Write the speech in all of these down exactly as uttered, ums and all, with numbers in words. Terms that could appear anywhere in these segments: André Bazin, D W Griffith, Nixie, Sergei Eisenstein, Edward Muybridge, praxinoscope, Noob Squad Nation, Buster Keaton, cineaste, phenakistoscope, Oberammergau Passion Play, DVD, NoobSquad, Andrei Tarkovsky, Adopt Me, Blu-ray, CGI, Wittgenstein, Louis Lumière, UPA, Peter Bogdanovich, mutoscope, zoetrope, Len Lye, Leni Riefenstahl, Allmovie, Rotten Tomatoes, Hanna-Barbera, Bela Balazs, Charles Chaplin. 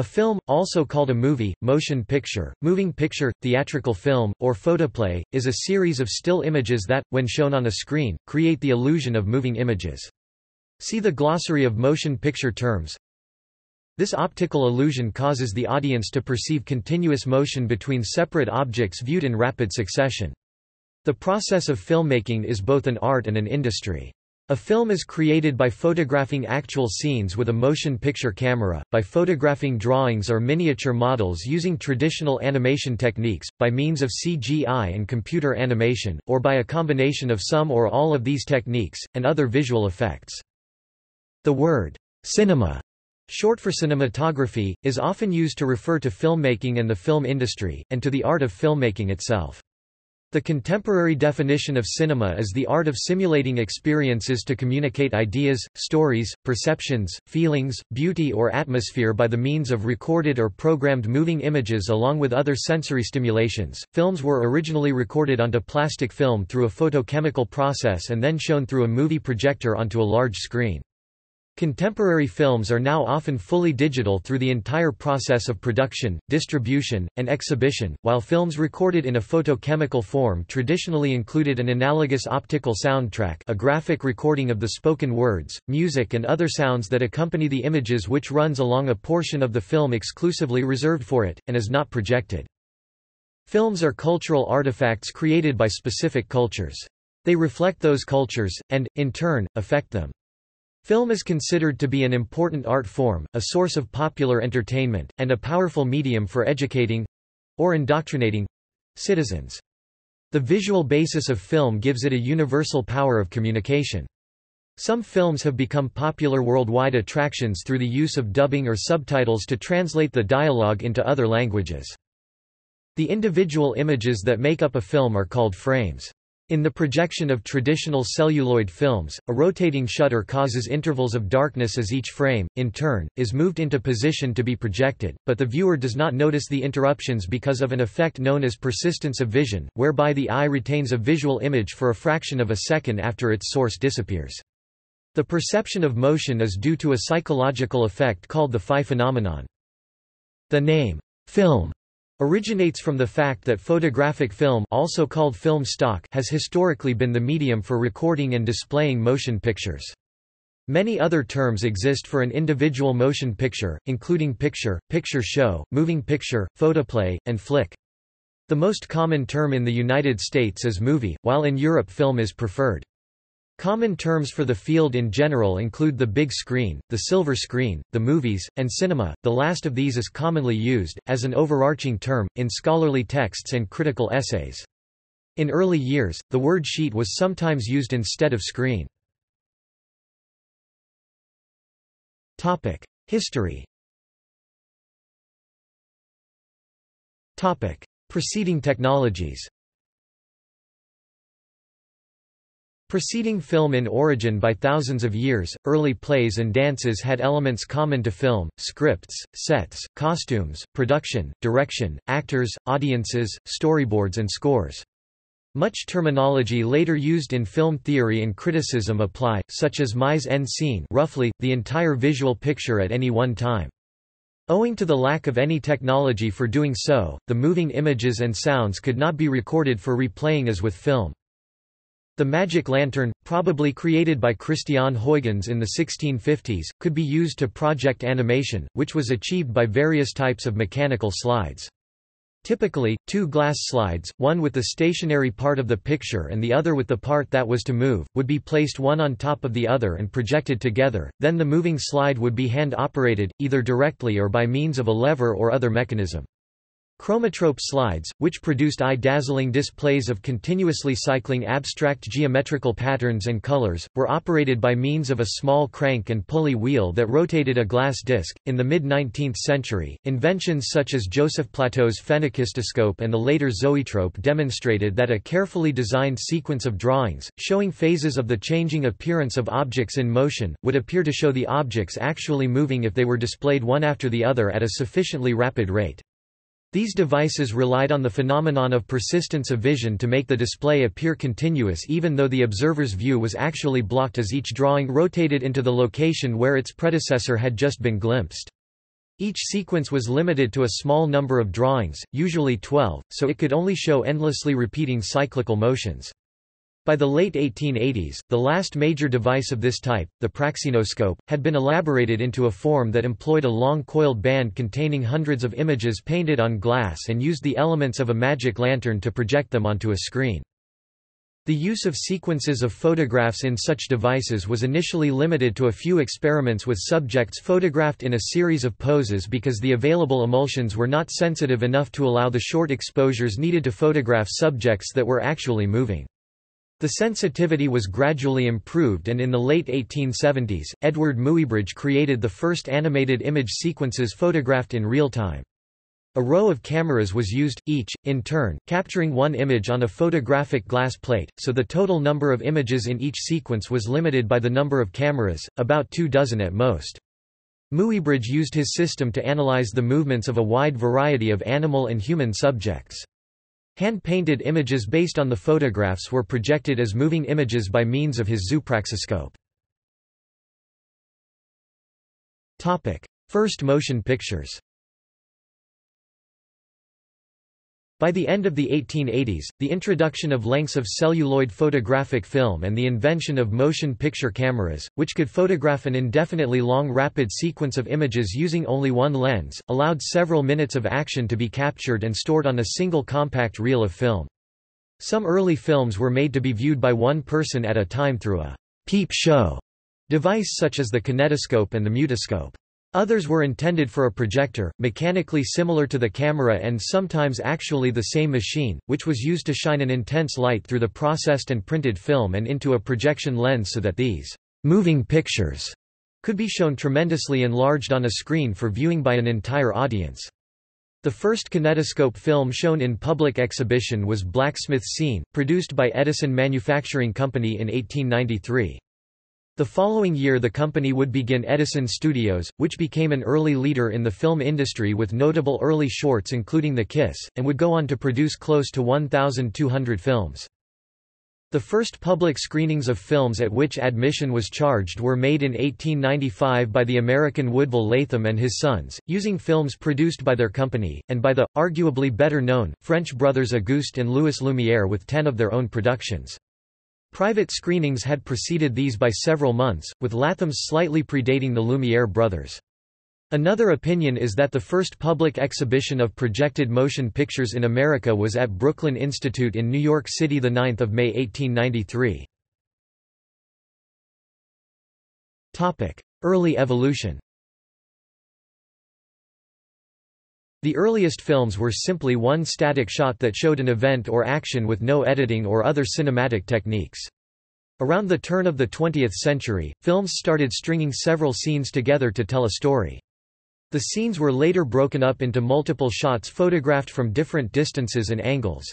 A film, also called a movie, motion picture, moving picture, theatrical film, or photoplay, is a series of still images that, when shown on a screen, create the illusion of moving images. See the glossary of motion picture terms. This optical illusion causes the audience to perceive continuous motion between separate objects viewed in rapid succession. The process of filmmaking is both an art and an industry. A film is created by photographing actual scenes with a motion picture camera, by photographing drawings or miniature models using traditional animation techniques, by means of C G I and computer animation, or by a combination of some or all of these techniques, and other visual effects. The word, cinema, short for cinematography, is often used to refer to filmmaking and the film industry, and to the art of filmmaking itself. The contemporary definition of cinema is the art of simulating experiences to communicate ideas, stories, perceptions, feelings, beauty or atmosphere by the means of recorded or programmed moving images along with other sensory stimulations. Films were originally recorded onto plastic film through a photochemical process and then shown through a movie projector onto a large screen. Contemporary films are now often fully digital through the entire process of production, distribution, and exhibition, while films recorded in a photochemical form traditionally included an analogous optical soundtrack, a graphic recording of the spoken words, music and other sounds that accompany the images, which runs along a portion of the film exclusively reserved for it, and is not projected. Films are cultural artifacts created by specific cultures. They reflect those cultures, and, in turn, affect them. Film is considered to be an important art form, a source of popular entertainment, and a powerful medium for educating—or indoctrinating—citizens. The visual basis of film gives it a universal power of communication. Some films have become popular worldwide attractions through the use of dubbing or subtitles to translate the dialogue into other languages. The individual images that make up a film are called frames. In the projection of traditional celluloid films, a rotating shutter causes intervals of darkness as each frame, in turn, is moved into position to be projected, but the viewer does not notice the interruptions because of an effect known as persistence of vision, whereby the eye retains a visual image for a fraction of a second after its source disappears. The perception of motion is due to a psychological effect called the phi phenomenon. The name, film, originates from the fact that photographic film, also called film stock, has historically been the medium for recording and displaying motion pictures. Many other terms exist for an individual motion picture, including picture, picture show, moving picture, photoplay, and flick. The most common term in the United States is movie, while in Europe film is preferred. Common terms for the field in general include the big screen, the silver screen, the movies, and cinema. The last of these is commonly used, as an overarching term, in scholarly texts and critical essays. In early years, the word sheet was sometimes used instead of screen. History. Preceding technologies. Preceding film in origin by thousands of years, early plays and dances had elements common to film: scripts, sets, costumes, production, direction, actors, audiences, storyboards and scores. Much terminology later used in film theory and criticism apply, such as mise en scène, roughly, the entire visual picture at any one time. Owing to the lack of any technology for doing so, the moving images and sounds could not be recorded for replaying as with film. The magic lantern, probably created by Christiaan Huygens in the sixteen fifties, could be used to project animation, which was achieved by various types of mechanical slides. Typically, two glass slides, one with the stationary part of the picture and the other with the part that was to move, would be placed one on top of the other and projected together, then the moving slide would be hand-operated, either directly or by means of a lever or other mechanism. Chromatrope slides, which produced eye-dazzling displays of continuously cycling abstract geometrical patterns and colors, were operated by means of a small crank and pulley wheel that rotated a glass disc. In the mid-nineteenth century, inventions such as Joseph Plateau's phenakistoscope and the later zoetrope demonstrated that a carefully designed sequence of drawings, showing phases of the changing appearance of objects in motion, would appear to show the objects actually moving if they were displayed one after the other at a sufficiently rapid rate. These devices relied on the phenomenon of persistence of vision to make the display appear continuous even though the observer's view was actually blocked as each drawing rotated into the location where its predecessor had just been glimpsed. Each sequence was limited to a small number of drawings, usually twelve, so it could only show endlessly repeating cyclical motions. By the late eighteen eighties, the last major device of this type, the praxinoscope, had been elaborated into a form that employed a long coiled band containing hundreds of images painted on glass and used the elements of a magic lantern to project them onto a screen. The use of sequences of photographs in such devices was initially limited to a few experiments with subjects photographed in a series of poses because the available emulsions were not sensitive enough to allow the short exposures needed to photograph subjects that were actually moving. The sensitivity was gradually improved, and in the late eighteen seventies, Edward Muybridge created the first animated image sequences photographed in real time. A row of cameras was used, each, in turn, capturing one image on a photographic glass plate, so the total number of images in each sequence was limited by the number of cameras, about two dozen at most. Muybridge used his system to analyze the movements of a wide variety of animal and human subjects. Hand-painted images based on the photographs were projected as moving images by means of his zoopraxiscope. Topic: First motion pictures. By the end of the eighteen eighties, the introduction of lengths of celluloid photographic film and the invention of motion picture cameras, which could photograph an indefinitely long rapid sequence of images using only one lens, allowed several minutes of action to be captured and stored on a single compact reel of film. Some early films were made to be viewed by one person at a time through a peep show device such as the kinetoscope and the mutoscope. Others were intended for a projector, mechanically similar to the camera and sometimes actually the same machine, which was used to shine an intense light through the processed and printed film and into a projection lens so that these moving pictures could be shown tremendously enlarged on a screen for viewing by an entire audience. The first kinetoscope film shown in public exhibition was Blacksmith Scene, produced by Edison Manufacturing Company in eighteen ninety-three. The following year the company would begin Edison Studios, which became an early leader in the film industry with notable early shorts including The Kiss, and would go on to produce close to one thousand two hundred films. The first public screenings of films at which admission was charged were made in eighteen ninety-five by the American Woodville Latham and his sons, using films produced by their company, and by the, arguably better known, French brothers Auguste and Louis Lumière with ten of their own productions. Private screenings had preceded these by several months, with Latham's slightly predating the Lumiere brothers. Another opinion is that the first public exhibition of projected motion pictures in America was at Brooklyn Institute in New York City the ninth of May eighteen ninety-three. Early evolution. The earliest films were simply one static shot that showed an event or action with no editing or other cinematic techniques. Around the turn of the twentieth century, films started stringing several scenes together to tell a story. The scenes were later broken up into multiple shots photographed from different distances and angles.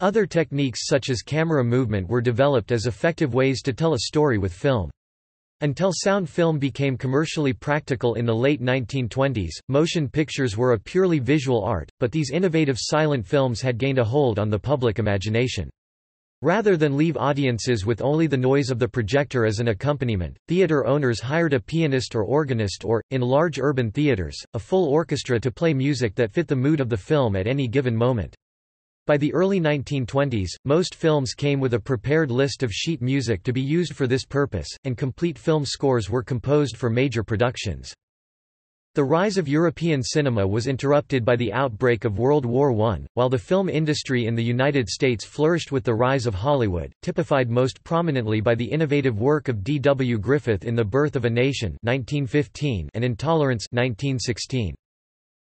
Other techniques such as camera movement were developed as effective ways to tell a story with film. Until sound film became commercially practical in the late nineteen twenties, motion pictures were a purely visual art, but these innovative silent films had gained a hold on the public imagination. Rather than leave audiences with only the noise of the projector as an accompaniment, theater owners hired a pianist or organist or, in large urban theaters, a full orchestra to play music that fit the mood of the film at any given moment. By the early nineteen twenties, most films came with a prepared list of sheet music to be used for this purpose, and complete film scores were composed for major productions. The rise of European cinema was interrupted by the outbreak of World War One, while the film industry in the United States flourished with the rise of Hollywood, typified most prominently by the innovative work of D W Griffith in The Birth of a Nation nineteen fifteen and Intolerance nineteen sixteen.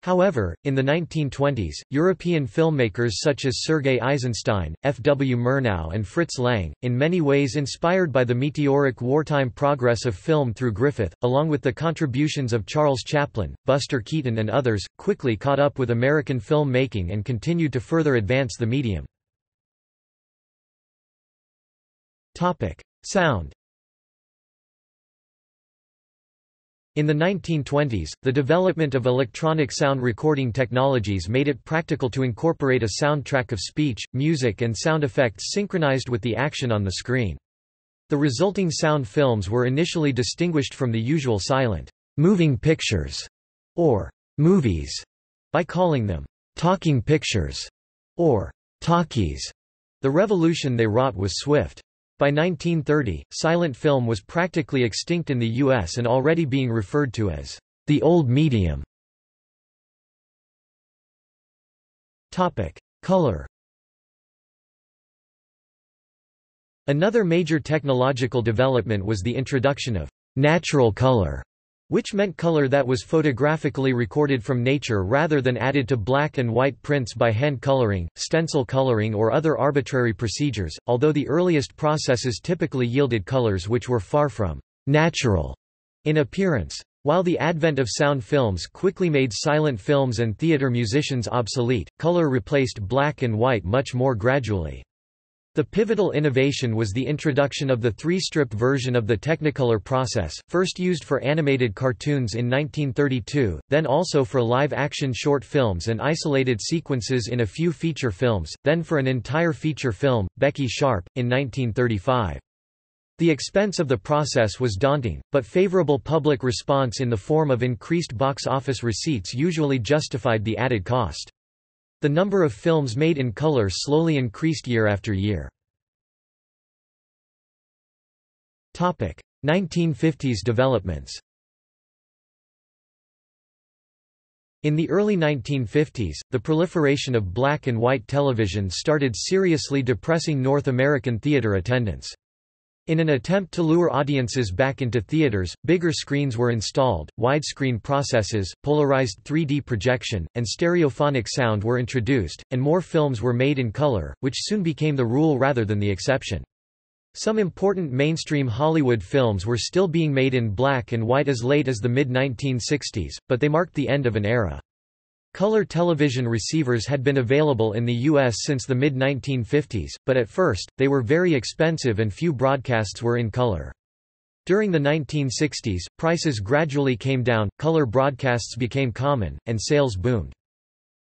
However, in the nineteen twenties, European filmmakers such as Sergei Eisenstein, F W Murnau and Fritz Lang, in many ways inspired by the meteoric wartime progress of film through Griffith, along with the contributions of Charles Chaplin, Buster Keaton and others, quickly caught up with American filmmaking and continued to further advance the medium. Sound. In the nineteen twenties, the development of electronic sound recording technologies made it practical to incorporate a soundtrack of speech, music and sound effects synchronized with the action on the screen. The resulting sound films were initially distinguished from the usual silent, moving pictures, or movies by calling them talking pictures or talkies. The revolution they wrought was swift. By nineteen thirty, silent film was practically extinct in the U S and already being referred to as the old medium. Topic: Color. Another major technological development was the introduction of natural color, which meant color that was photographically recorded from nature rather than added to black and white prints by hand coloring, stencil coloring or other arbitrary procedures, although the earliest processes typically yielded colors which were far from natural in appearance. While the advent of sound films quickly made silent films and theater musicians obsolete, color replaced black and white much more gradually. The pivotal innovation was the introduction of the three-strip version of the Technicolor process, first used for animated cartoons in nineteen thirty-two, then also for live-action short films and isolated sequences in a few feature films, then for an entire feature film, Becky Sharp, in nineteen thirty-five. The expense of the process was daunting, but favorable public response in the form of increased box office receipts usually justified the added cost. The number of films made in color slowly increased year after year. Topic: nineteen fifties developments. In the early nineteen fifties, the proliferation of black and white television started seriously depressing North American theater attendance. In an attempt to lure audiences back into theaters, bigger screens were installed, widescreen processes, polarized three D projection, and stereophonic sound were introduced, and more films were made in color, which soon became the rule rather than the exception. Some important mainstream Hollywood films were still being made in black and white as late as the mid nineteen sixties, but they marked the end of an era. Color television receivers had been available in the U S since the mid nineteen fifties, but at first, they were very expensive and few broadcasts were in color. During the nineteen sixties, prices gradually came down, color broadcasts became common, and sales boomed.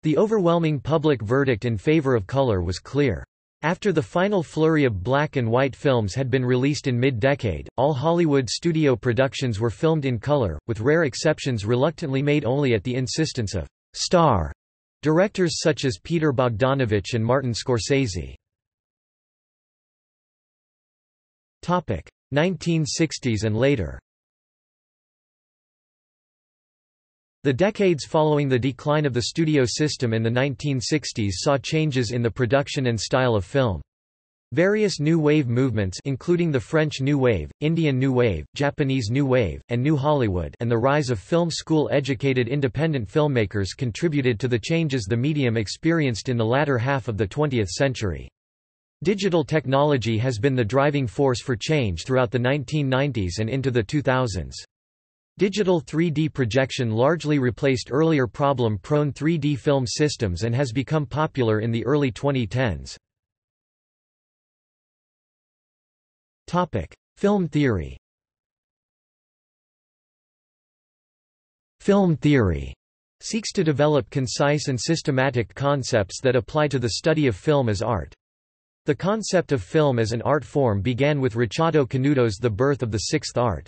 The overwhelming public verdict in favor of color was clear. After the final flurry of black and white films had been released in mid-decade, all Hollywood studio productions were filmed in color, with rare exceptions reluctantly made only at the insistence of star directors such as Peter Bogdanovich and Martin Scorsese. Topic: nineteen sixties and later. The decades following the decline of the studio system in the nineteen sixties saw changes in the production and style of film. Various New Wave movements including the French New Wave, Indian New Wave, Japanese New Wave, and New Hollywood and the rise of film school-educated independent filmmakers contributed to the changes the medium experienced in the latter half of the twentieth century. Digital technology has been the driving force for change throughout the nineteen nineties and into the two thousands. Digital three D projection largely replaced earlier problem-prone three D film systems and has become popular in the early twenty tens. Topic: Film theory. Film theory seeks to develop concise and systematic concepts that apply to the study of film as art. The concept of film as an art form began with Ricciardo Canuto's The Birth of the Sixth Art.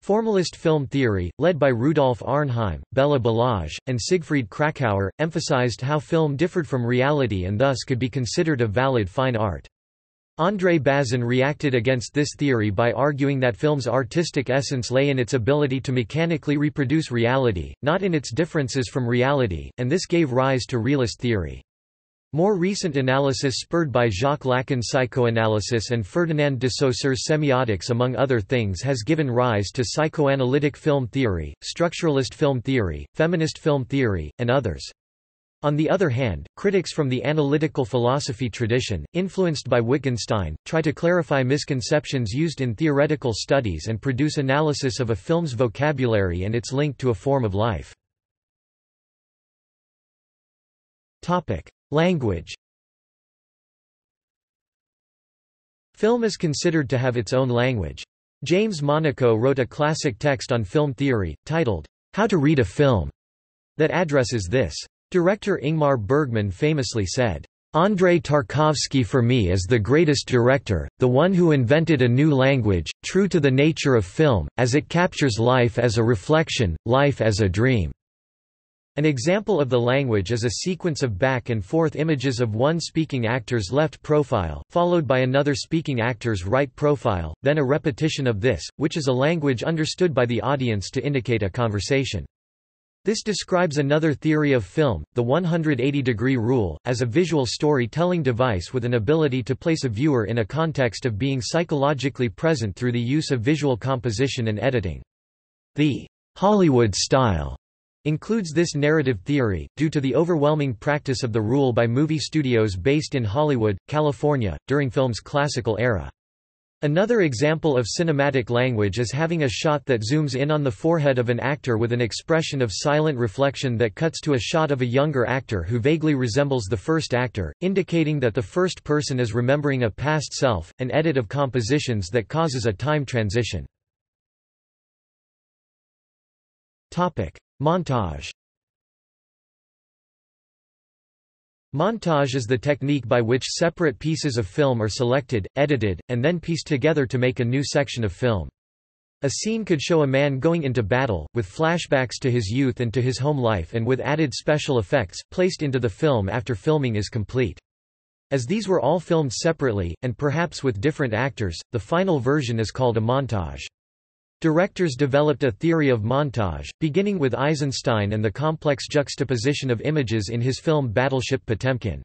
Formalist film theory, led by Rudolf Arnheim, Bela Balazs, and Siegfried Krakauer, emphasized how film differed from reality and thus could be considered a valid fine art. André Bazin reacted against this theory by arguing that film's artistic essence lay in its ability to mechanically reproduce reality, not in its differences from reality, and this gave rise to realist theory. More recent analysis spurred by Jacques Lacan's psychoanalysis and Ferdinand de Saussure's semiotics among other things has given rise to psychoanalytic film theory, structuralist film theory, feminist film theory, and others. On the other hand, critics from the analytical philosophy tradition, influenced by Wittgenstein, try to clarify misconceptions used in theoretical studies and produce analysis of a film's vocabulary and its link to a form of life. Topic: Language. Film is considered to have its own language. James Monaco wrote a classic text on film theory, titled, How to Read a Film, that addresses this. Director Ingmar Bergman famously said, "Andrei Tarkovsky for me is the greatest director, the one who invented a new language, true to the nature of film, as it captures life as a reflection, life as a dream." An example of the language is a sequence of back and forth images of one speaking actor's left profile, followed by another speaking actor's right profile, then a repetition of this, which is a language understood by the audience to indicate a conversation. This describes another theory of film, the one hundred eighty degree rule, as a visual storytelling device with an ability to place a viewer in a context of being psychologically present through the use of visual composition and editing. The Hollywood style includes this narrative theory, due to the overwhelming practice of the rule by movie studios based in Hollywood, California, during film's classical era. Another example of cinematic language is having a shot that zooms in on the forehead of an actor with an expression of silent reflection that cuts to a shot of a younger actor who vaguely resembles the first actor, indicating that the first person is remembering a past self, an edit of compositions that causes a time transition. Topic: Montage. Montage is the technique by which separate pieces of film are selected, edited, and then pieced together to make a new section of film. A scene could show a man going into battle, with flashbacks to his youth and to his home life and with added special effects, placed into the film after filming is complete. As these were all filmed separately, and perhaps with different actors, the final version is called a montage. Directors developed a theory of montage, beginning with Eisenstein and the complex juxtaposition of images in his film Battleship Potemkin.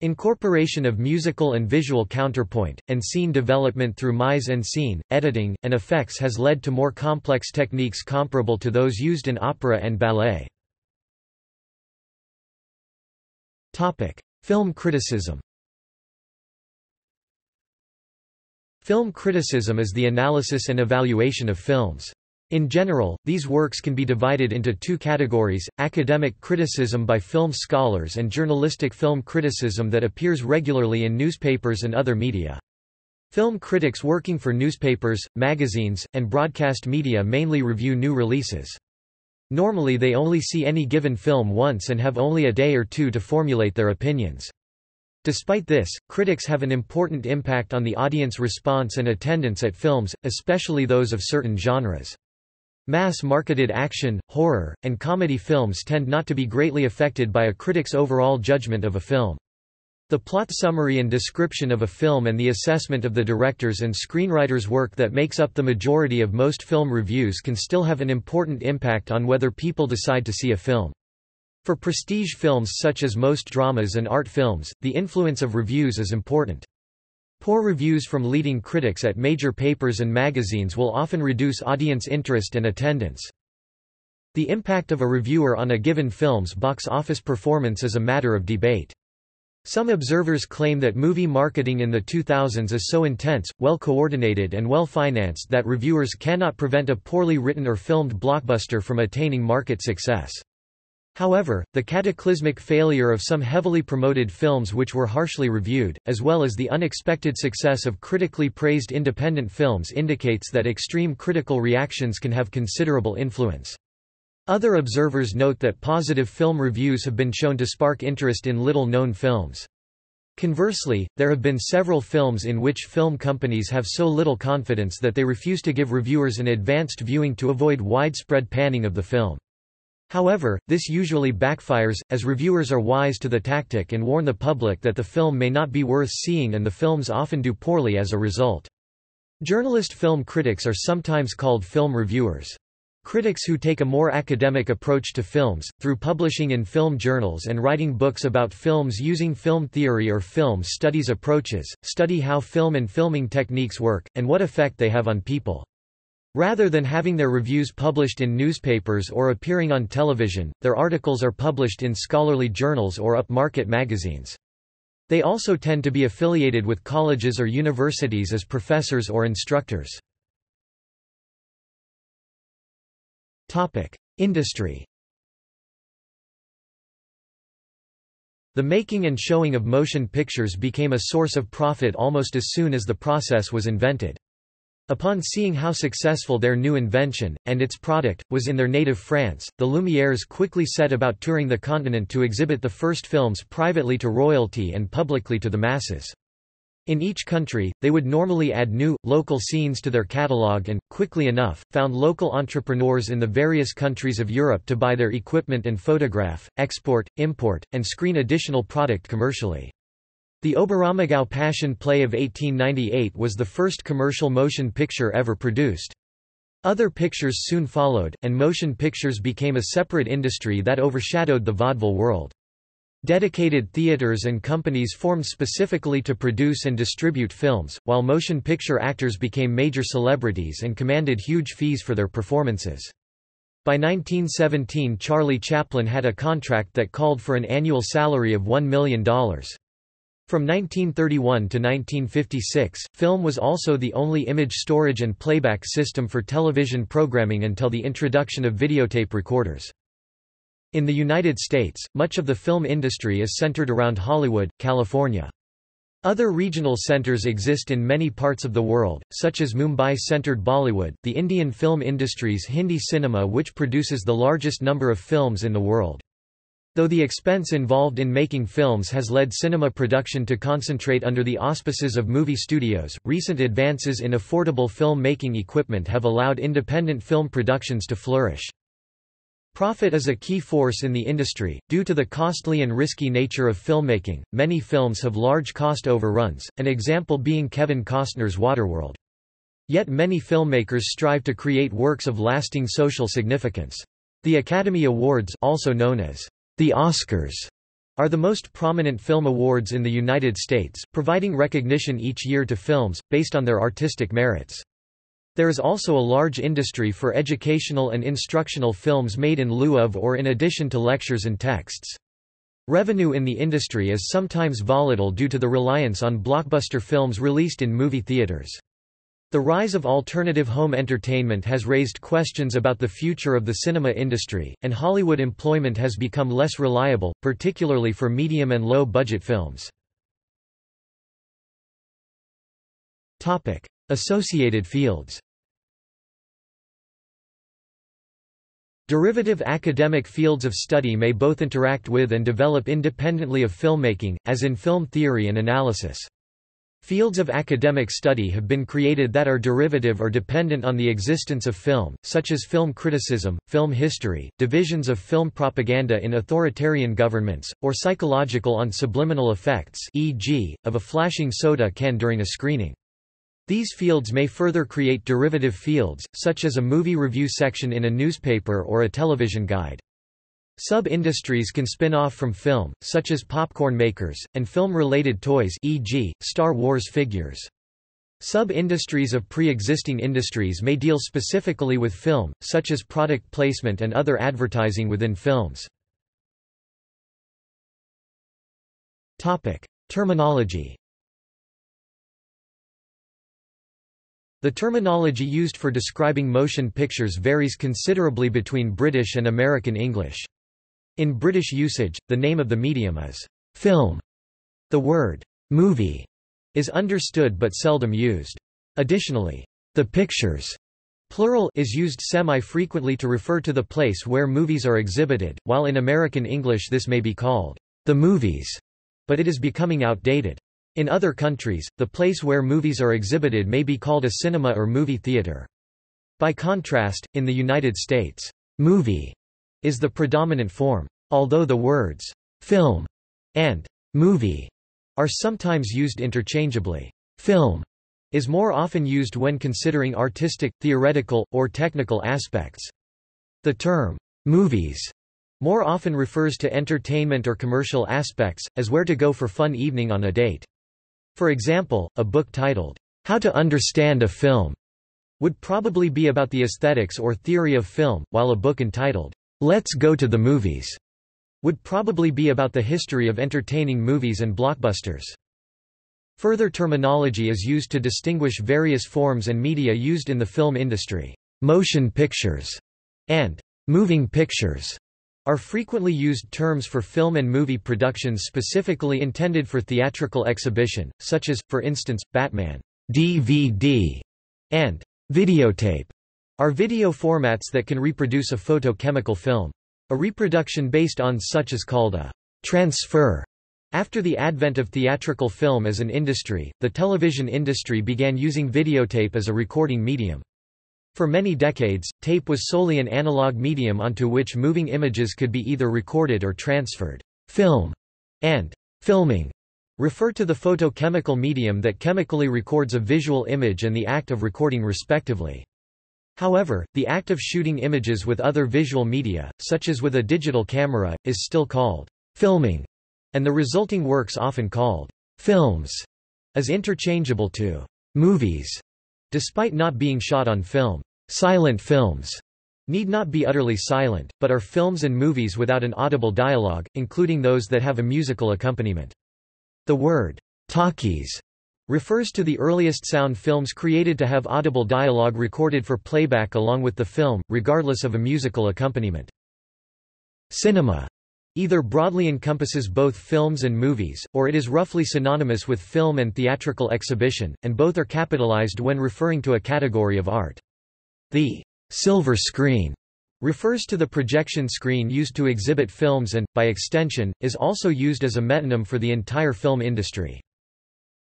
Incorporation of musical and visual counterpoint, and scene development through mise en scene, editing, and effects has led to more complex techniques comparable to those used in opera and ballet. Film criticism. Film criticism is the analysis and evaluation of films. In general, these works can be divided into two categories: academic criticism by film scholars and journalistic film criticism that appears regularly in newspapers and other media. Film critics working for newspapers, magazines, and broadcast media mainly review new releases. Normally they only see any given film once and have only a day or two to formulate their opinions. Despite this, critics have an important impact on the audience response and attendance at films, especially those of certain genres. Mass-marketed action, horror, and comedy films tend not to be greatly affected by a critic's overall judgment of a film. The plot summary and description of a film and the assessment of the director's and screenwriter's work that makes up the majority of most film reviews can still have an important impact on whether people decide to see a film. For prestige films such as most dramas and art films, the influence of reviews is important. Poor reviews from leading critics at major papers and magazines will often reduce audience interest and attendance. The impact of a reviewer on a given film's box office performance is a matter of debate. Some observers claim that movie marketing in the two thousands is so intense, well-coordinated and well-financed that reviewers cannot prevent a poorly written or filmed blockbuster from attaining market success. However, the cataclysmic failure of some heavily promoted films which were harshly reviewed, as well as the unexpected success of critically praised independent films, indicates that extreme critical reactions can have considerable influence. Other observers note that positive film reviews have been shown to spark interest in little-known films. Conversely, there have been several films in which film companies have so little confidence that they refuse to give reviewers an advanced viewing to avoid widespread panning of the film. However, this usually backfires, as reviewers are wise to the tactic and warn the public that the film may not be worth seeing, and the films often do poorly as a result. Journalist film critics are sometimes called film reviewers. Critics who take a more academic approach to films, through publishing in film journals and writing books about films using film theory or film studies approaches, study how film and filming techniques work, and what effect they have on people. Rather than having their reviews published in newspapers or appearing on television, their articles are published in scholarly journals or upmarket magazines. They also tend to be affiliated with colleges or universities as professors or instructors. Topic: Industry. The making and showing of motion pictures became a source of profit almost as soon as the process was invented. Upon seeing how successful their new invention, and its product, was in their native France, the Lumières quickly set about touring the continent to exhibit the first films privately to royalty and publicly to the masses. In each country, they would normally add new, local scenes to their catalog and, quickly enough, found local entrepreneurs in the various countries of Europe to buy their equipment and photograph, export, import, and screen additional product commercially. The Oberammergau Passion Play of eighteen ninety-eight was the first commercial motion picture ever produced. Other pictures soon followed, and motion pictures became a separate industry that overshadowed the vaudeville world. Dedicated theaters and companies formed specifically to produce and distribute films, while motion picture actors became major celebrities and commanded huge fees for their performances. By nineteen seventeen, Charlie Chaplin had a contract that called for an annual salary of one million dollars. From nineteen thirty-one to nineteen fifty-six, film was also the only image storage and playback system for television programming until the introduction of videotape recorders. In the United States, much of the film industry is centered around Hollywood, California. Other regional centers exist in many parts of the world, such as Mumbai-centered Bollywood, the Indian film industry's Hindi cinema, which produces the largest number of films in the world. Though the expense involved in making films has led cinema production to concentrate under the auspices of movie studios, recent advances in affordable film-making equipment have allowed independent film productions to flourish. Profit is a key force in the industry. Due to the costly and risky nature of filmmaking, many films have large cost overruns, an example being Kevin Costner's Waterworld. Yet many filmmakers strive to create works of lasting social significance. The Academy Awards, also known as the Oscars, are the most prominent film awards in the United States, providing recognition each year to films, based on their artistic merits. There is also a large industry for educational and instructional films made in lieu of or in addition to lectures and texts. Revenue in the industry is sometimes volatile due to the reliance on blockbuster films released in movie theaters. The rise of alternative home entertainment has raised questions about the future of the cinema industry, and Hollywood employment has become less reliable, particularly for medium and low-budget films. Topic: Associated fields. Derivative academic fields of study may both interact with and develop independently of filmmaking, as in film theory and analysis. Fields of academic study have been created that are derivative or dependent on the existence of film, such as film criticism, film history, divisions of film propaganda in authoritarian governments, or psychological on subliminal effects, for example, of a flashing soda can during a screening. These fields may further create derivative fields, such as a movie review section in a newspaper or a television guide. Sub-industries can spin off from film, such as popcorn makers, and film-related toys, for example, Star Wars figures. Sub-industries of pre-existing industries may deal specifically with film, such as product placement and other advertising within films. Topic: Terminology. The terminology used for describing motion pictures varies considerably between British and American English. In British usage, the name of the medium is film. The word movie is understood but seldom used. Additionally, the pictures, plural, is used semi-frequently to refer to the place where movies are exhibited, while in American English this may be called the movies, but it is becoming outdated. In other countries, the place where movies are exhibited may be called a cinema or movie theater. By contrast, in the United States, movie is the predominant form. Although the words film and movie are sometimes used interchangeably, film is more often used when considering artistic, theoretical, or technical aspects. The term movies more often refers to entertainment or commercial aspects, as where to go for fun evening on a date. For example, a book titled, How to Understand a Film, would probably be about the aesthetics or theory of film, while a book entitled, Let's Go to the Movies, would probably be about the history of entertaining movies and blockbusters. Further terminology is used to distinguish various forms and media used in the film industry. Motion pictures and moving pictures are frequently used terms for film and movie productions specifically intended for theatrical exhibition, such as, for instance, Batman, D V D, and videotape, are video formats that can reproduce a photochemical film. A reproduction based on such is called a transfer After the advent of theatrical film as an industry, the television industry began using videotape as a recording medium. For many decades, tape was solely an analog medium onto which moving images could be either recorded or transferred. Film and filming refer to the photochemical medium that chemically records a visual image and the act of recording respectively. However, the act of shooting images with other visual media, such as with a digital camera, is still called filming, and the resulting works often called films is interchangeable to movies. Despite not being shot on film, silent films need not be utterly silent, but are films and movies without an audible dialogue, including those that have a musical accompaniment. The word talkies refers to the earliest sound films created to have audible dialogue recorded for playback along with the film, regardless of a musical accompaniment. Cinema either broadly encompasses both films and movies, or it is roughly synonymous with film and theatrical exhibition, and both are capitalized when referring to a category of art. The silver screen refers to the projection screen used to exhibit films and, by extension, is also used as a metonym for the entire film industry.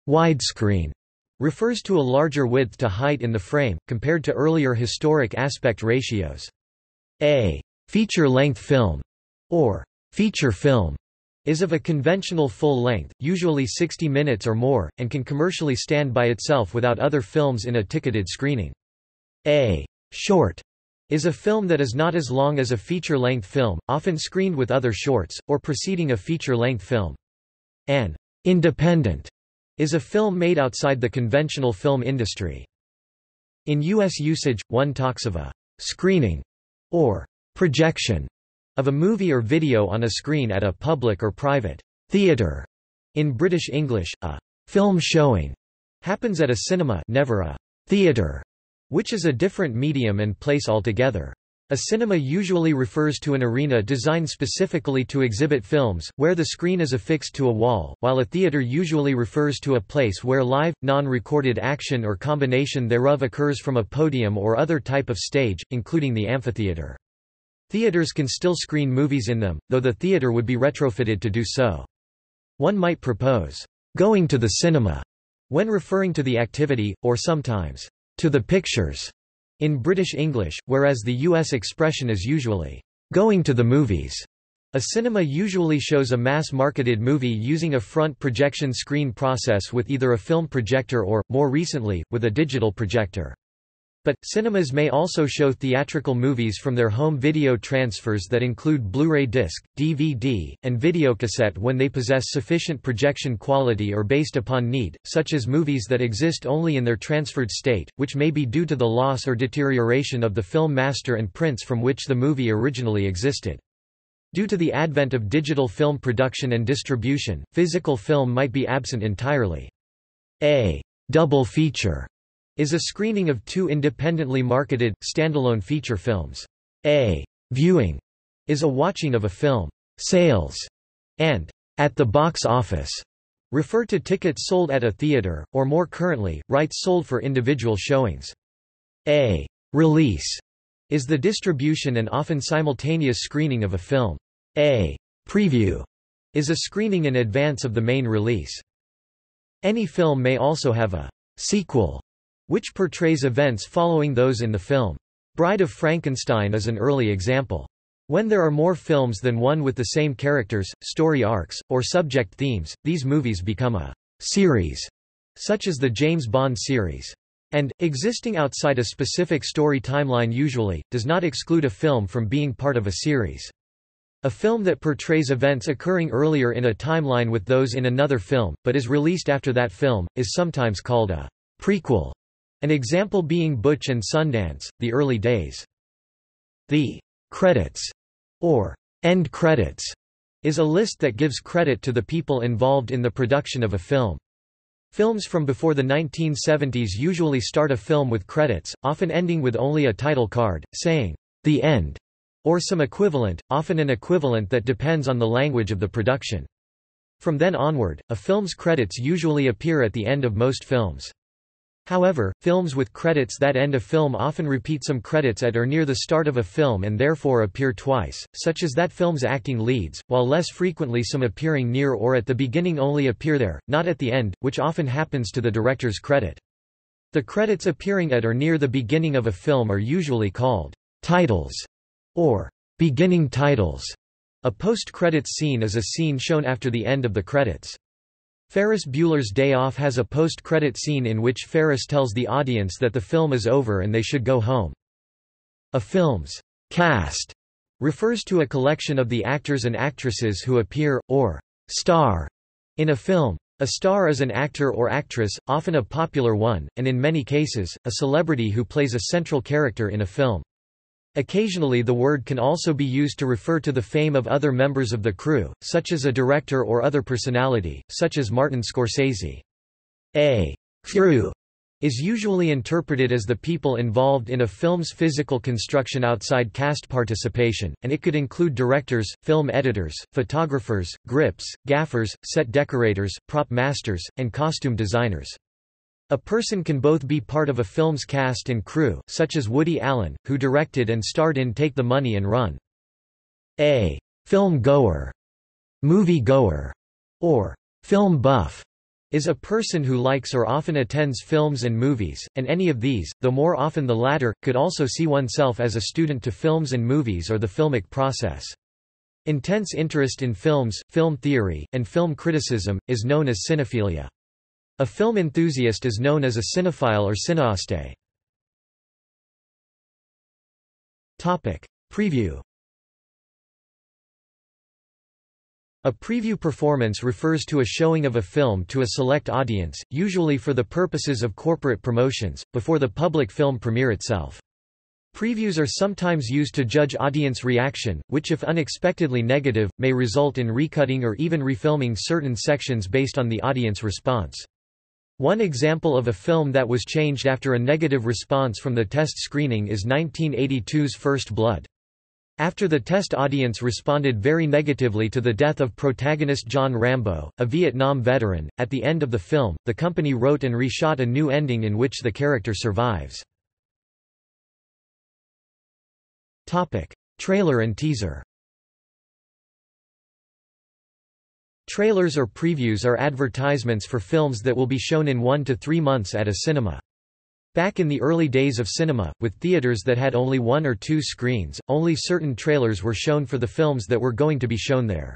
Widescreen refers to a larger width to height in the frame, compared to earlier historic aspect ratios. A feature-length film, or feature film, is of a conventional full length, usually sixty minutes or more, and can commercially stand by itself without other films in a ticketed screening. A short is a film that is not as long as a feature-length film, often screened with other shorts, or preceding a feature-length film. An independent is a film made outside the conventional film industry. In U S usage, one talks of a screening, or projection, of a movie or video on a screen at a public or private theater. In British English, a film showing happens at a cinema, never a theater, which is a different medium and place altogether. A cinema usually refers to an arena designed specifically to exhibit films, where the screen is affixed to a wall, while a theater usually refers to a place where live, non-recorded action or combination thereof occurs from a podium or other type of stage, including the amphitheater. Theaters can still screen movies in them, though the theater would be retrofitted to do so. One might propose, "going to the cinema," when referring to the activity, or sometimes, "to the pictures," in British English, whereas the U S expression is usually, "going to the movies." A cinema usually shows a mass-marketed movie using a front projection screen process with either a film projector or, more recently, with a digital projector. But, cinemas may also show theatrical movies from their home video transfers that include Blu-ray disc, D V D, and videocassette when they possess sufficient projection quality or based upon need, such as movies that exist only in their transferred state, which may be due to the loss or deterioration of the film master and prints from which the movie originally existed. Due to the advent of digital film production and distribution, physical film might be absent entirely. A double feature is a screening of two independently marketed, standalone feature films. A viewing is a watching of a film. Sales and at the box office refer to tickets sold at a theater, or more currently, rights sold for individual showings. A release is the distribution and often simultaneous screening of a film. A preview is a screening in advance of the main release. Any film may also have a sequel, which portrays events following those in the film. Bride of Frankenstein is an early example. When there are more films than one with the same characters, story arcs, or subject themes, these movies become a series, such as the James Bond series. And, existing outside a specific story timeline usually, does not exclude a film from being part of a series. A film that portrays events occurring earlier in a timeline with those in another film, but is released after that film, is sometimes called a prequel. An example being Butch and Sundance, The Early Days. The credits, or end credits, is a list that gives credit to the people involved in the production of a film. Films from before the nineteen seventies usually start a film with credits, often ending with only a title card, saying, "The End," or some equivalent, often an equivalent that depends on the language of the production. From then onward, a film's credits usually appear at the end of most films. However, films with credits that end a film often repeat some credits at or near the start of a film and therefore appear twice, such as that film's acting leads, while less frequently some appearing near or at the beginning only appear there, not at the end, which often happens to the director's credit. The credits appearing at or near the beginning of a film are usually called titles or beginning titles. A post-credits scene is a scene shown after the end of the credits. Ferris Bueller's Day Off has a post-credit scene in which Ferris tells the audience that the film is over and they should go home. A film's cast refers to a collection of the actors and actresses who appear, or star, in a film. A star is an actor or actress, often a popular one, and in many cases, a celebrity who plays a central character in a film. Occasionally the word can also be used to refer to the fame of other members of the crew, such as a director or other personality, such as Martin Scorsese. A crew is usually interpreted as the people involved in a film's physical construction outside cast participation, and it could include directors, film editors, photographers, grips, gaffers, set decorators, prop masters, and costume designers. A person can both be part of a film's cast and crew, such as Woody Allen, who directed and starred in Take the Money and Run. A film-goer, movie-goer, or film buff is a person who likes or often attends films and movies, and any of these, though more often the latter, could also see oneself as a student to films and movies or the filmic process. Intense interest in films, film theory, and film criticism, is known as cinephilia. A film enthusiast is known as a cinephile or cineaste. Preview. A preview performance refers to a showing of a film to a select audience, usually for the purposes of corporate promotions, before the public film premiere itself. Previews are sometimes used to judge audience reaction, which if unexpectedly negative, may result in recutting or even refilming certain sections based on the audience response. One example of a film that was changed after a negative response from the test screening is nineteen eighty-two's First Blood. After the test audience responded very negatively to the death of protagonist John Rambo, a Vietnam veteran, at the end of the film, the company wrote and reshot a new ending in which the character survives. Topic: Trailer and teaser. Trailers or previews are advertisements for films that will be shown in one to three months at a cinema. Back in the early days of cinema, with theaters that had only one or two screens, only certain trailers were shown for the films that were going to be shown there.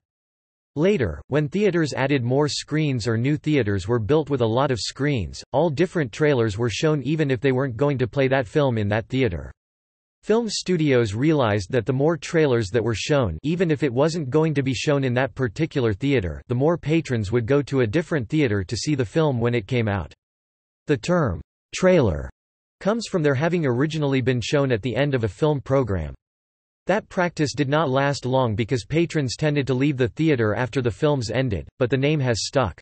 Later, when theaters added more screens or new theaters were built with a lot of screens, all different trailers were shown even if they weren't going to play that film in that theater. Film studios realized that the more trailers that were shown, even if it wasn't going to be shown in that particular theater, the more patrons would go to a different theater to see the film when it came out. The term trailer comes from their having originally been shown at the end of a film program. That practice did not last long because patrons tended to leave the theater after the films ended, but the name has stuck.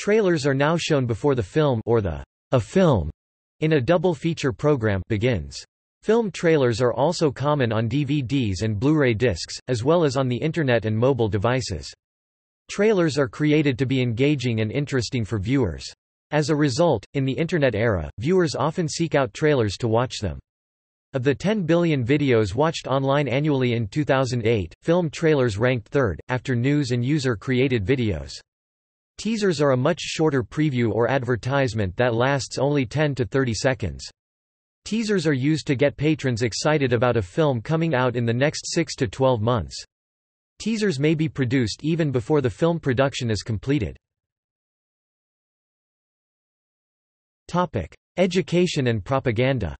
Trailers are now shown before the film or the a film in a double feature program begins. Film trailers are also common on D V Ds and Blu-ray discs, as well as on the internet and mobile devices. Trailers are created to be engaging and interesting for viewers. As a result, in the Internet era, viewers often seek out trailers to watch them. Of the ten billion videos watched online annually in two thousand eight, film trailers ranked third, after news and user-created videos. Teasers are a much shorter preview or advertisement that lasts only ten to thirty seconds. Teasers are used to get patrons excited about a film coming out in the next six to twelve months. Teasers may be produced even before the film production is completed. Topic: Education and propaganda.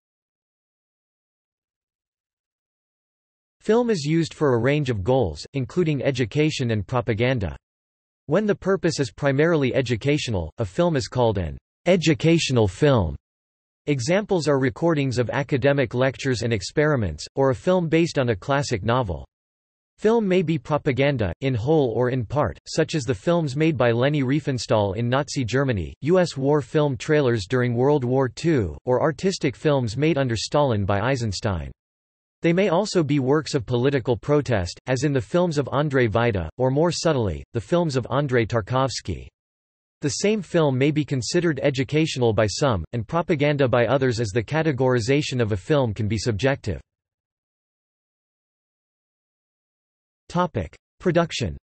Film is used for a range of goals, including education and propaganda. When the purpose is primarily educational, a film is called an educational film. Examples are recordings of academic lectures and experiments, or a film based on a classic novel. Film may be propaganda, in whole or in part, such as the films made by Leni Riefenstahl in Nazi Germany, U S war film trailers during World War Two, or artistic films made under Stalin by Eisenstein. They may also be works of political protest, as in the films of Andrzej Wajda, or more subtly, the films of Andrzej Tarkovsky. The same film may be considered educational by some, and propaganda by others, as the categorization of a film can be subjective. Topic: Production.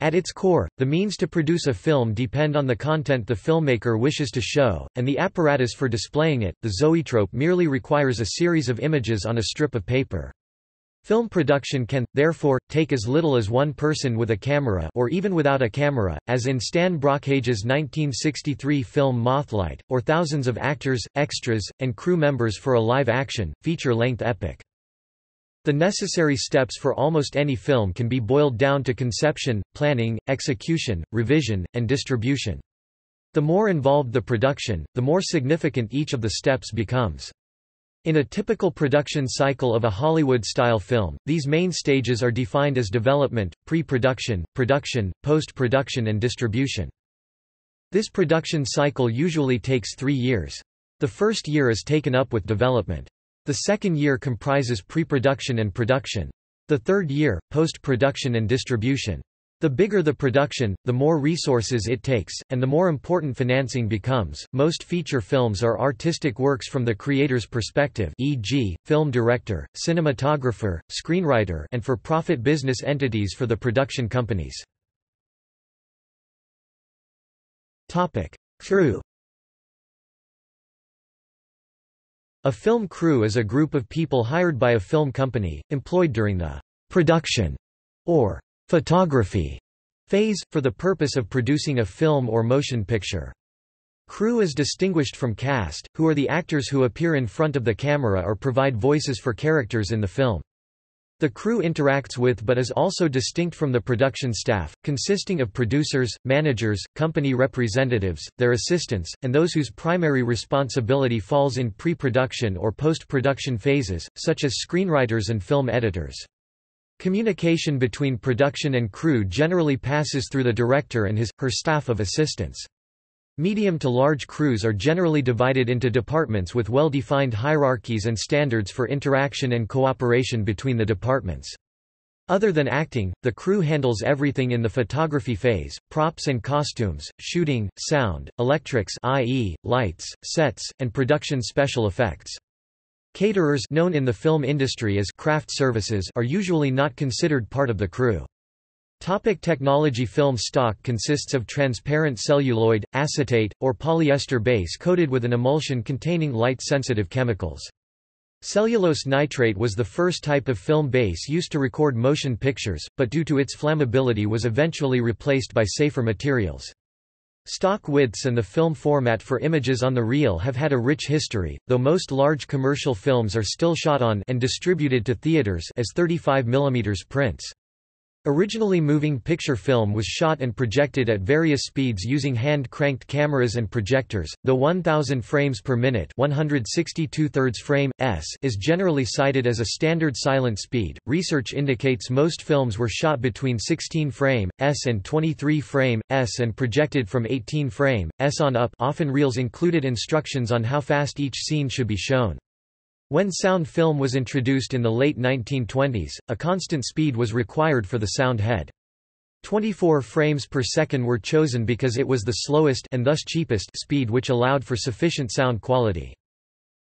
At its core, the means to produce a film depend on the content the filmmaker wishes to show, and the apparatus for displaying it. The zoetrope merely requires a series of images on a strip of paper. Film production can, therefore, take as little as one person with a camera or even without a camera, as in Stan Brockhage's nineteen sixty-three film Mothlight, or thousands of actors, extras, and crew members for a live-action, feature-length epic. The necessary steps for almost any film can be boiled down to conception, planning, execution, revision, and distribution. The more involved the production, the more significant each of the steps becomes. In a typical production cycle of a Hollywood-style film, these main stages are defined as development, pre-production, production, post-production and distribution. This production cycle usually takes three years. The first year is taken up with development. The second year comprises pre-production and production. The third year, post-production and distribution. The bigger the production, the more resources it takes, and the more important financing becomes. Most feature films are artistic works from the creator's perspective, for example, film director, cinematographer, screenwriter, and for-profit business entities for the production companies. Topic: Crew. A film crew is a group of people hired by a film company, employed during the production or photography phase, for the purpose of producing a film or motion picture. Crew is distinguished from cast, who are the actors who appear in front of the camera or provide voices for characters in the film. The crew interacts with but is also distinct from the production staff, consisting of producers, managers, company representatives, their assistants, and those whose primary responsibility falls in pre-production or post-production phases, such as screenwriters and film editors. Communication between production and crew generally passes through the director and his/her staff of assistants. Medium to large crews are generally divided into departments with well-defined hierarchies and standards for interaction and cooperation between the departments. Other than acting, the crew handles everything in the photography phase: props and costumes, shooting, sound, electrics that is, lights, sets, and production special effects. Caterers, known in the film industry as craft services, are usually not considered part of the crew. Topic: Technology. Film stock consists of transparent celluloid, acetate, or polyester base coated with an emulsion containing light-sensitive chemicals. Cellulose nitrate was the first type of film base used to record motion pictures, but due to its flammability was eventually replaced by safer materials. Stock widths and the film format for images on the reel have had a rich history, though most large commercial films are still shot on and distributed to theaters as thirty-five millimeter prints. Originally, moving picture film was shot and projected at various speeds using hand-cranked cameras and projectors, though one thousand frames per minute (one hundred sixty-two thirds frames per second) is generally cited as a standard silent speed. Research indicates most films were shot between sixteen frames per second and twenty-three frames per second and projected from eighteen frames per second on up. Often reels included instructions on how fast each scene should be shown. When sound film was introduced in the late nineteen twenties, a constant speed was required for the sound head. twenty-four frames per second were chosen because it was the slowest and thus cheapest speed, which allowed for sufficient sound quality.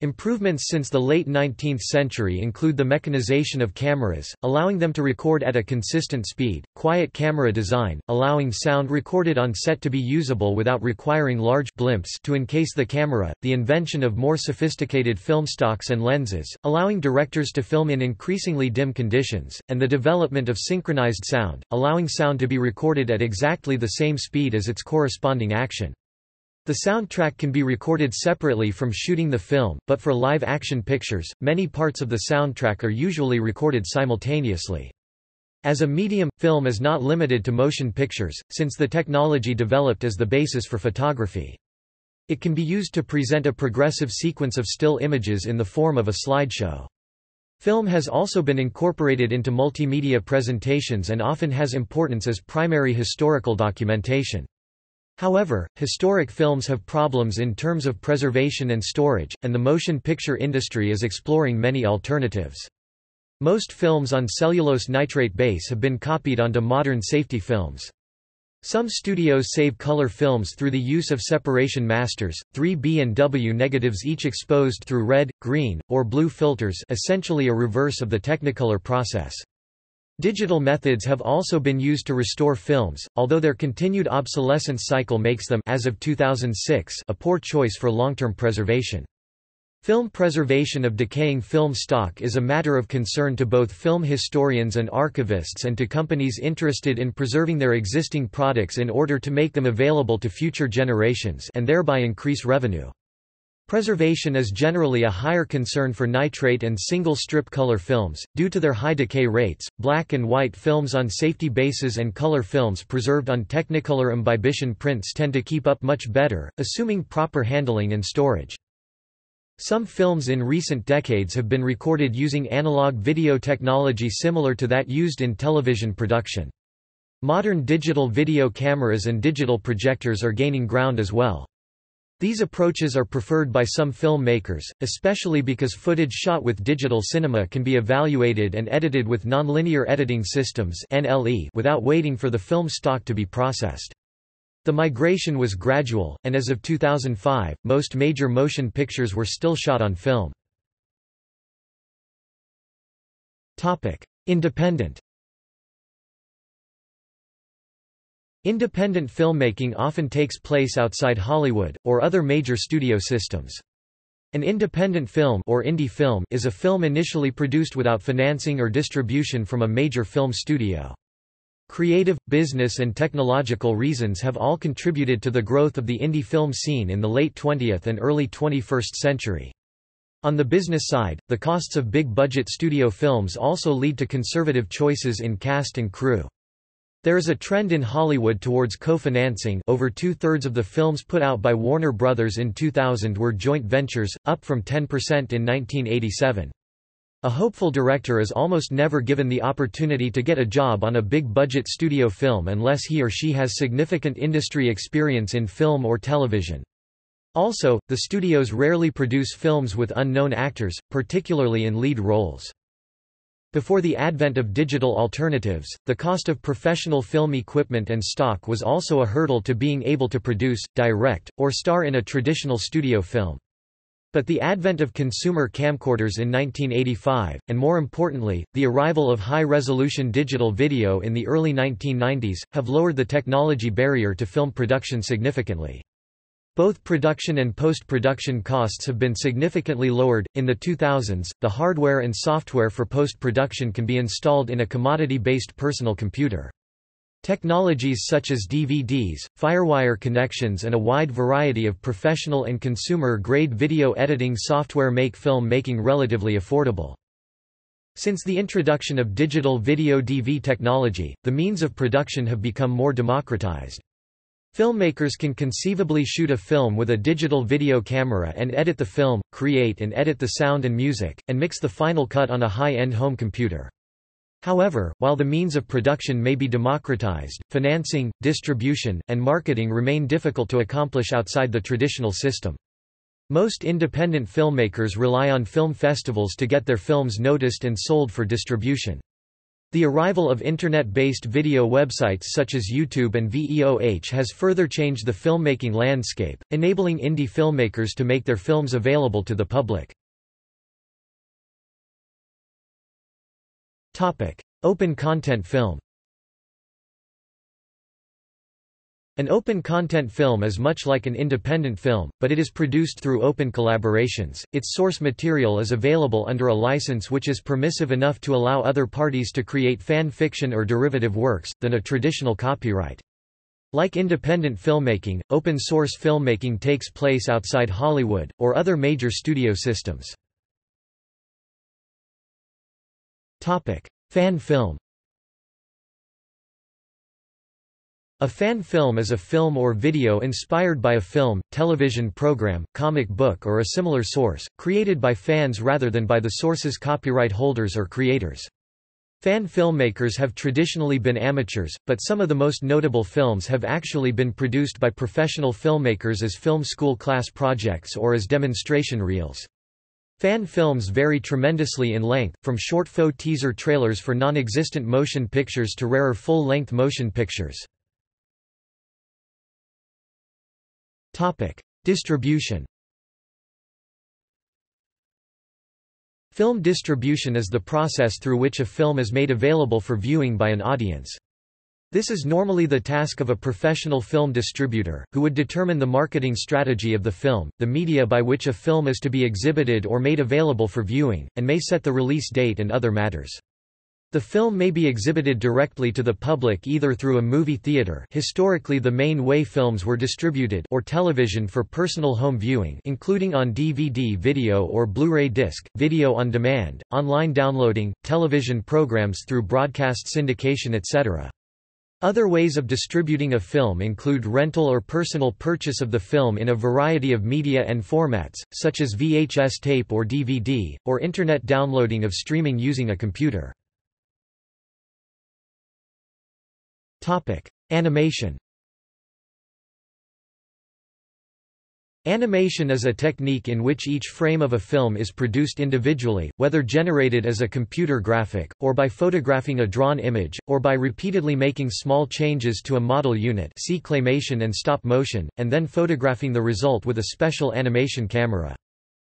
Improvements since the late nineteenth century include the mechanization of cameras, allowing them to record at a consistent speed, quiet camera design, allowing sound recorded on set to be usable without requiring large blimps to encase the camera, the invention of more sophisticated film stocks and lenses, allowing directors to film in increasingly dim conditions, and the development of synchronized sound, allowing sound to be recorded at exactly the same speed as its corresponding action. The soundtrack can be recorded separately from shooting the film, but for live-action pictures, many parts of the soundtrack are usually recorded simultaneously. As a medium, film is not limited to motion pictures, since the technology developed as the basis for photography. It can be used to present a progressive sequence of still images in the form of a slideshow. Film has also been incorporated into multimedia presentations and often has importance as primary historical documentation. However, historic films have problems in terms of preservation and storage, and the motion picture industry is exploring many alternatives. Most films on cellulose nitrate base have been copied onto modern safety films. Some studios save color films through the use of separation masters, three B and W negatives each exposed through red, green, or blue filters, essentially a reverse of the Technicolor process. Digital methods have also been used to restore films, although their continued obsolescence cycle makes them, as of two thousand six, a poor choice for long-term preservation. Film preservation of decaying film stock is a matter of concern to both film historians and archivists and to companies interested in preserving their existing products in order to make them available to future generations and thereby increase revenue. Preservation is generally a higher concern for nitrate and single-strip color films, due to their high decay rates. Black and white films on safety bases and color films preserved on Technicolor imbibition prints tend to keep up much better, assuming proper handling and storage. Some films in recent decades have been recorded using analog video technology similar to that used in television production. Modern digital video cameras and digital projectors are gaining ground as well. These approaches are preferred by some filmmakers, especially because footage shot with digital cinema can be evaluated and edited with nonlinear editing systems (N L E) without waiting for the film stock to be processed. The migration was gradual, and as of two thousand five, most major motion pictures were still shot on film. Topic: Independent. Independent filmmaking often takes place outside Hollywood, or other major studio systems. An independent film, or indie film, is a film initially produced without financing or distribution from a major film studio. Creative, business and technological reasons have all contributed to the growth of the indie film scene in the late twentieth and early twenty-first century. On the business side, the costs of big-budget studio films also lead to conservative choices in cast and crew. There is a trend in Hollywood towards co-financing. Over two-thirds of the films put out by Warner Brothers in two thousand were joint ventures, up from ten percent in nineteen eighty-seven. A hopeful director is almost never given the opportunity to get a job on a big-budget studio film unless he or she has significant industry experience in film or television. Also, the studios rarely produce films with unknown actors, particularly in lead roles. Before the advent of digital alternatives, the cost of professional film equipment and stock was also a hurdle to being able to produce, direct, or star in a traditional studio film. But the advent of consumer camcorders in nineteen eighty-five, and more importantly, the arrival of high-resolution digital video in the early nineteen nineties, have lowered the technology barrier to film production significantly. Both production and post-production costs have been significantly lowered. In the two thousands, the hardware and software for post-production can be installed in a commodity-based personal computer. Technologies such as D V Ds, firewire connections, and a wide variety of professional and consumer-grade video editing software make film making relatively affordable. Since the introduction of digital video D V technology, the means of production have become more democratized. Filmmakers can conceivably shoot a film with a digital video camera and edit the film, create and edit the sound and music, and mix the final cut on a high-end home computer. However, while the means of production may be democratized, financing, distribution, and marketing remain difficult to accomplish outside the traditional system. Most independent filmmakers rely on film festivals to get their films noticed and sold for distribution. The arrival of internet-based video websites such as YouTube and VOH has further changed the filmmaking landscape, enabling indie filmmakers to make their films available to the public. Topic: Open content film. An open content film is much like an independent film, but it is produced through open collaborations. Its source material is available under a license which is permissive enough to allow other parties to create fan fiction or derivative works, than a traditional copyright. Like independent filmmaking, open source filmmaking takes place outside Hollywood, or other major studio systems. Fan film. A fan film is a film or video inspired by a film, television program, comic book or a similar source, created by fans rather than by the source's copyright holders or creators. Fan filmmakers have traditionally been amateurs, but some of the most notable films have actually been produced by professional filmmakers as film school class projects or as demonstration reels. Fan films vary tremendously in length, from short faux teaser trailers for non-existent motion pictures to rarer full-length motion pictures. Distribution. Film distribution is the process through which a film is made available for viewing by an audience. This is normally the task of a professional film distributor, who would determine the marketing strategy of the film, the media by which a film is to be exhibited or made available for viewing, and may set the release date and other matters. The film may be exhibited directly to the public either through a movie theater, historically the main way films were distributed, or television for personal home viewing, including on D V D video or Blu-ray disc, video on demand, online downloading, television programs through broadcast syndication, et cetera. Other ways of distributing a film include rental or personal purchase of the film in a variety of media and formats, such as V H S tape or D V D, or internet downloading of streaming using a computer. Topic: Animation. Animation is a technique in which each frame of a film is produced individually, whether generated as a computer graphic, or by photographing a drawn image, or by repeatedly making small changes to a model unit, see claymation and stop motion, and then photographing the result with a special animation camera.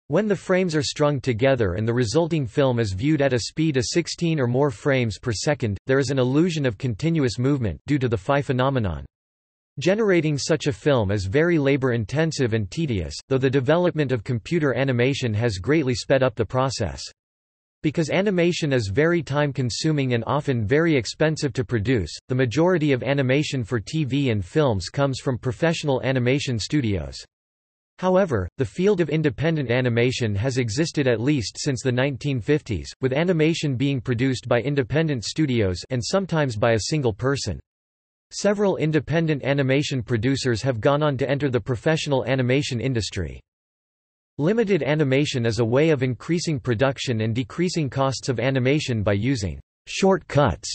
When the frames are strung together and the resulting film is viewed at a speed of sixteen or more frames per second, there is an illusion of continuous movement due to the Phi phenomenon. Generating such a film is very labor-intensive and tedious, though the development of computer animation has greatly sped up the process. Because animation is very time-consuming and often very expensive to produce, the majority of animation for T V and films comes from professional animation studios. However, the field of independent animation has existed at least since the nineteen fifties, with animation being produced by independent studios and sometimes by a single person. Several independent animation producers have gone on to enter the professional animation industry. Limited animation is a way of increasing production and decreasing costs of animation by using shortcuts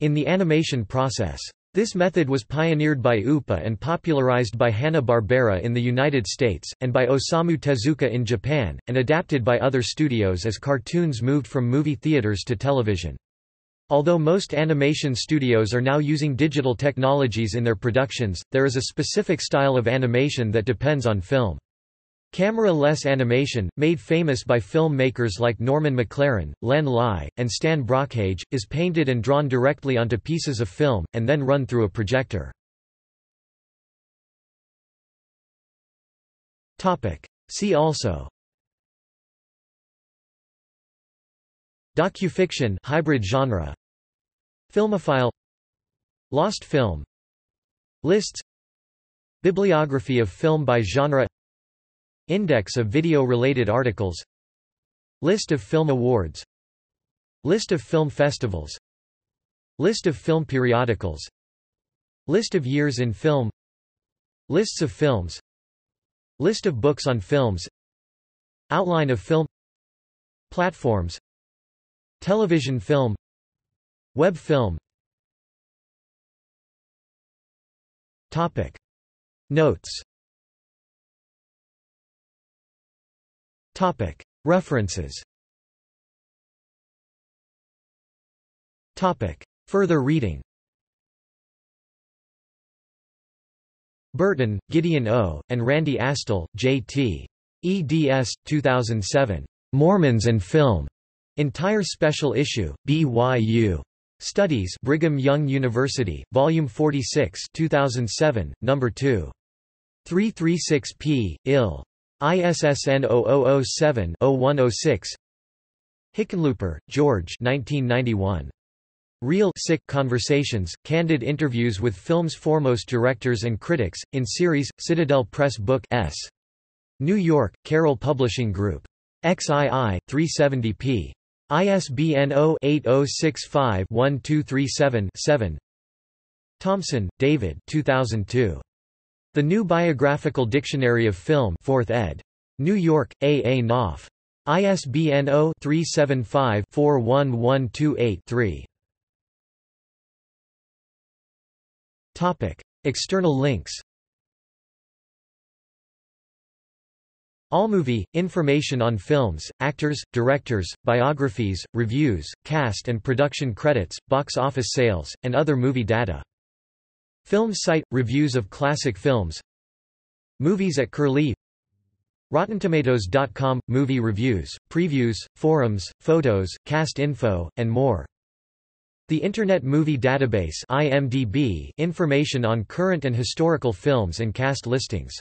in the animation process. This method was pioneered by U P A and popularized by Hanna-Barbera in the United States, and by Osamu Tezuka in Japan, and adapted by other studios as cartoons moved from movie theaters to television. Although most animation studios are now using digital technologies in their productions, there is a specific style of animation that depends on film. Camera-less animation, made famous by filmmakers like Norman McLaren, Len Lye, and Stan Brockage, is painted and drawn directly onto pieces of film, and then run through a projector. See also: docufiction, hybrid genre, filmophile, lost film, lists, bibliography of film by genre, index of video-related articles, list of film awards, list of film festivals, list of film periodicals, list of years in film, lists of films, list of books on films, outline of film, platforms, television film, web film. Topic. Notes. Topic. References. Topic. Further reading. Burton, Gideon O., and Randy Astle, J T eds. two thousand seven. Mormons and Film. Entire Special Issue, B Y U. Studies, Brigham Young University, Volume forty-six, two thousand seven, Number two. three thirty-six p. I L. I S S N zero zero zero seven zero one zero six. Hickenlooper, George. nineteen ninety-one. Real Sick Conversations, Candid Interviews with Film's Foremost Directors and Critics, in Series, Citadel Press Book S. New York, Carroll Publishing Group. forty-one, three seventy p. I S B N zero eight zero six five one two three seven seven. Thompson, David. two thousand two. The New Biographical Dictionary of Film, fourth ed. New York, A. A. Knopf. I S B N zero three seven five four one one two eight three. Topic: External links. Allmovie – information on films, actors, directors, biographies, reviews, cast and production credits, box office sales, and other movie data. Film site – reviews of classic films. Movies at Curlie. Rotten Tomatoes dot com – movie reviews, previews, forums, photos, cast info, and more. The Internet Movie Database I M D B – information on current and historical films and cast listings.